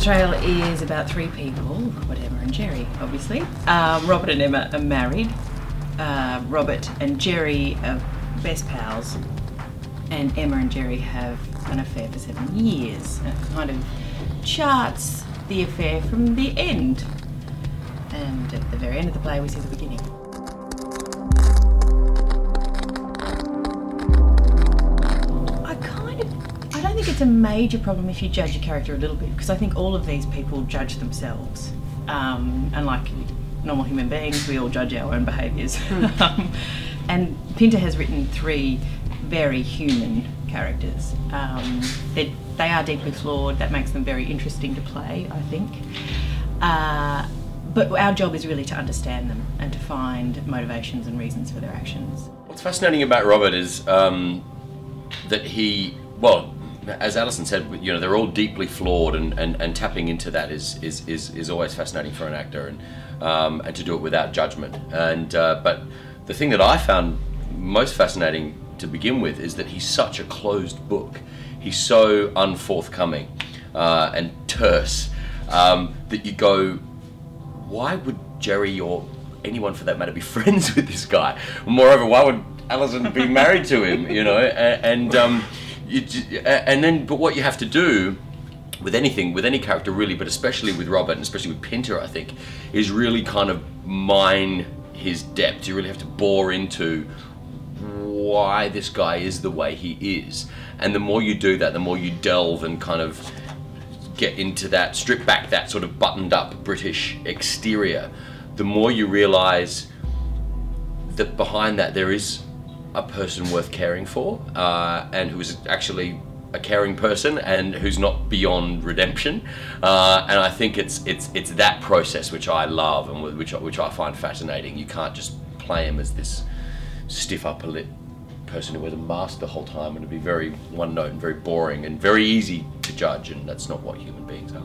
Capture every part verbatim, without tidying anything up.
betrayal is about three people, Robert, Emma and Jerry, obviously. Um, Robert and Emma are married. Uh, Robert and Jerry are best pals. And Emma and Jerry have an affair for seven years. And it kind of charts the affair from the end. And at the very end of the play, we see the beginning. It's a major problem if you judge a character a little bit, because I think all of these people judge themselves. Um, and like normal human beings, we all judge our own behaviours. Mm. um, and Pinter has written three very human characters. Um, they are deeply flawed. That makes them very interesting to play, I think. Uh, but our job is really to understand them and to find motivations and reasons for their actions. What's fascinating about Robert is um, that he, well, as Alison said, you know, they're all deeply flawed, and, and, and tapping into that is, is, is, is always fascinating for an actor, and, um, and to do it without judgment. And, uh, but the thing that I found most fascinating to begin with is that he's such a closed book. He's so unforthcoming uh, and terse um, that you go, why would Jerry or anyone for that matter be friends with this guy? Moreover, why would Alison be married to him, you know? And... and um, You, and then, but what you have to do with anything, with any character really, but especially with Robert and especially with Pinter, I think, is really kind of mine his depth. You really have to bore into why this guy is the way he is. And the more you do that, the more you delve and kind of get into that, strip back that sort of buttoned up British exterior, the more you realize that behind that there is a person worth caring for, uh, and who is actually a caring person, and who's not beyond redemption. Uh, and I think it's it's it's that process which I love, and which which I find fascinating. You can't just play him as this stiff upper lip person who wears a mask the whole time, and it'd be very one note and very boring and very easy to judge. And that's not what human beings are.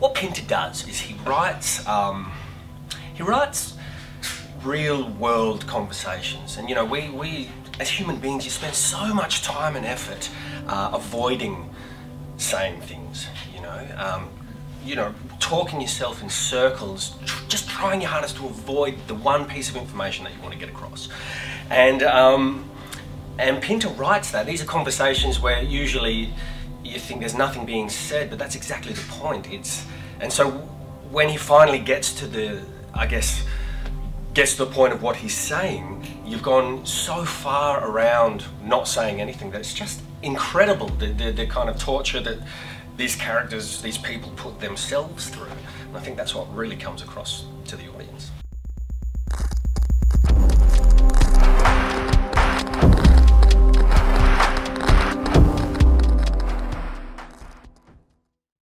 What Pinter does is he writes. Um, he writes. real world conversations, and you know, we, we as human beings, you spend so much time and effort uh, avoiding saying things, you know, um, you know, talking yourself in circles, tr just trying your hardest to avoid the one piece of information that you want to get across. And, um, and Pinter writes that. These are conversations where usually you think there's nothing being said, but that's exactly the point. It's, and so when he finally gets to the, I guess, gets to the point of what he's saying, you've gone so far around not saying anything that it's just incredible, the, the, the kind of torture that these characters, these people put themselves through. And I think that's what really comes across to the audience.